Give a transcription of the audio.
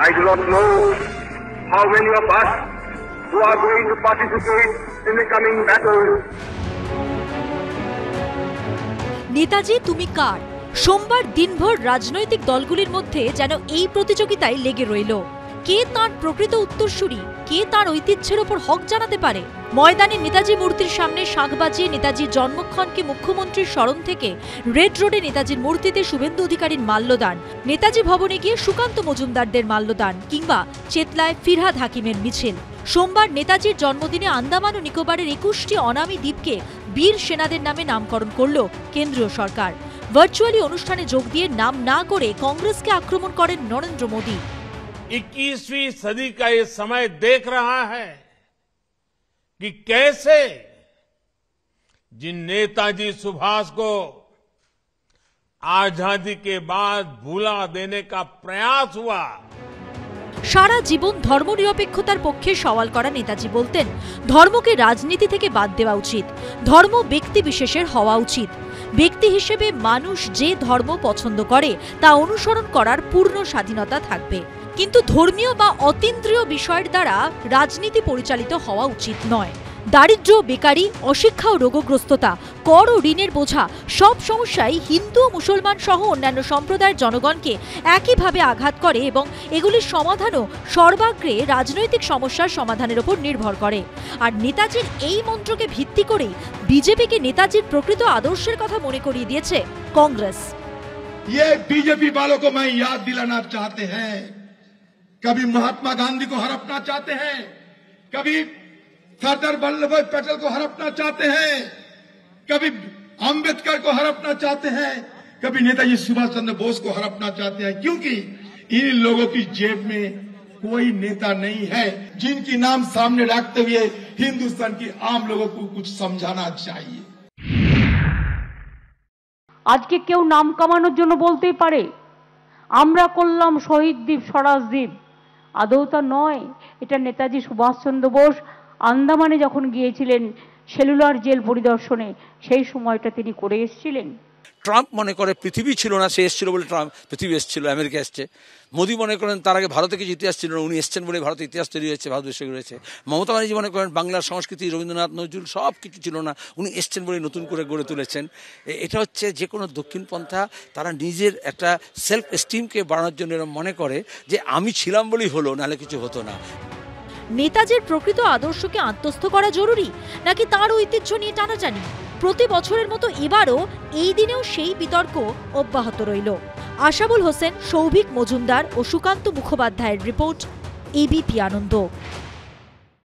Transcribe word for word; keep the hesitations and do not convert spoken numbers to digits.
I do not know how many of us who are going to participate in the coming battle. Netaji तुमी car सोमवार दिनभर राजनैतिक दलगुलिर मध्य जेन एई प्रतियोगिताय लेगे रइलो। के तार प्रकृत उत्तरसूरी, के तार ऐतिह्येर ओपर हक जानाते पारे। मयदाने नेताजी मूर्तिर सामने शाख बाजिए नेताजी जन्मक्षणके मुख्यमंत्री स्मरण थेके रेड रोडे नेताजीर मूर्तिते शुभेंदु अधिकारीर माल्यदान, नेताजी भवने गिये सुकान्तो मुखोपाध्यायेर माल्यदान किंबा चेतलाय फिरहाद हाकिमेर मिछिल। सोमवार नेताजीर जन्मदिने आंदामान और निकोबारेर एकुशटी अनामी द्वीपके वीर सेनादेर नामे नामकरण करलो केंद्रीय सरकार। भार्चुअली अनुष्ठाने जोग दिए नाम ना करे कांग्रेसके आक्रमण करेन नरेंद्र मोदी। इक्कीसवीं सदी का ये समय देख रहा है कि कैसे जिन नेताजी सुभाष को आजादी के बाद भुला देने का प्रयास हुआ। सारा जीवन धर्मनिरपेक्षतार पक्षे सवाल करा नेताजी बोलतें धर्म के राजनीति थेके बाद देवा उचित, धर्म व्यक्ति विशेषेर हवा उचित, व्यक्ति हिसेबे मानुष जे धर्म पछंद करे ता अनुसरण करार पूर्ण स्वाधीनता थाकबे। किन्तु धर्मीय बा अतीन्द्रिय विषयेर द्वारा राजनीति परिचालित हवा उचित नय। दारिद्र्य, बेकारी, अशिक्षा और रोगग्रस्तता, कर और ऋणेर बोझा सब समस्याई हिंदू और मुसलमान सह अन्यान्य सम्प्रदायेर जनगणके एकई भावे आघात करे एबं एगुलिर समाधानও सर्वाग्रे राजनैतिक समस्यार समाधानेर ओपर निर्भर करे। और नेताजीर एई मंत्रকে ভিত্তি করেই বিজেপিকে नेताजीर प्रकृत आदर्शेर कथा मने करिए दिएছে कांग्रेस। ये बीजेपी वालों को मैं याद दिलाना चाहते हैं, कभी महात्मा गांधी को हड़पना चाहते हैं, कभी सरदार वल्लभ भाई पटेल को हड़पना चाहते हैं, कभी अंबेडकर को हड़पना चाहते हैं, कभी नेताजी सुभाष चंद्र बोस को हड़पना चाहते हैं, क्योंकि इन लोगों की जेब में कोई नेता नहीं है जिनकी नाम सामने रखते हुए हिंदुस्तान के आम लोगों को कुछ समझाना चाहिए। आज के क्यों नाम कमानोर जोन्नो बोलतेई पारे आमरा करलाम शहीद द्वीप स्वराज द्वीप आदौ ता नय। एटा नेताजी सुभाष चंद्र बोस आंदामाने যখন গিয়েছিলেন সেলুলার জেল পরিদর্শনে সেই সময়টা তিনি করে এসেছিলেন। ট্রাম্প মনে করে পৃথিবী ছিল না, সে এসেছিল বলে ট্রাম্প পৃথিবী এসেছিল, আমেরিকা এসেছে। মোদি মনে করেন তার আগে ভারতে কিছু ইতিহাস ছিল না, উনি এসেছেন বলে ভারতের ইতিহাস তৈরি হয়েছে, ভারতবর্ষে রয়েছে। মমতা বানার্জি মনে করেন বাংলার সংস্কৃতি, রবীন্দ্রনাথ, নজরুল সব কিছু ছিল না, উনি এসেছেন বলে নতুন করে গড়ে তুলেছেন। এটা হচ্ছে যে কোনো দক্ষিণপন্থা তারা নিজের একটা সেলফ এস্টিমকে বাড়ানোর জন্য মনে করে যে আমি ছিলাম বলেই হলো, নাহলে কিছু হতো না। নেতাজির প্রকৃত আদর্শকে আত্মস্থ করা জরুরি নাকি তার ঐতিহ্য নিয়ে টানাটানি? প্রতি বছরের মতো এবারও এই দিনেও সেই বিতর্ক অব্যাহত রইল। আশাবুল হোসেন, সৌভিক মজুমদার ও সুকান্ত মুখোপাধ্যায়ের report, A B P Ananda.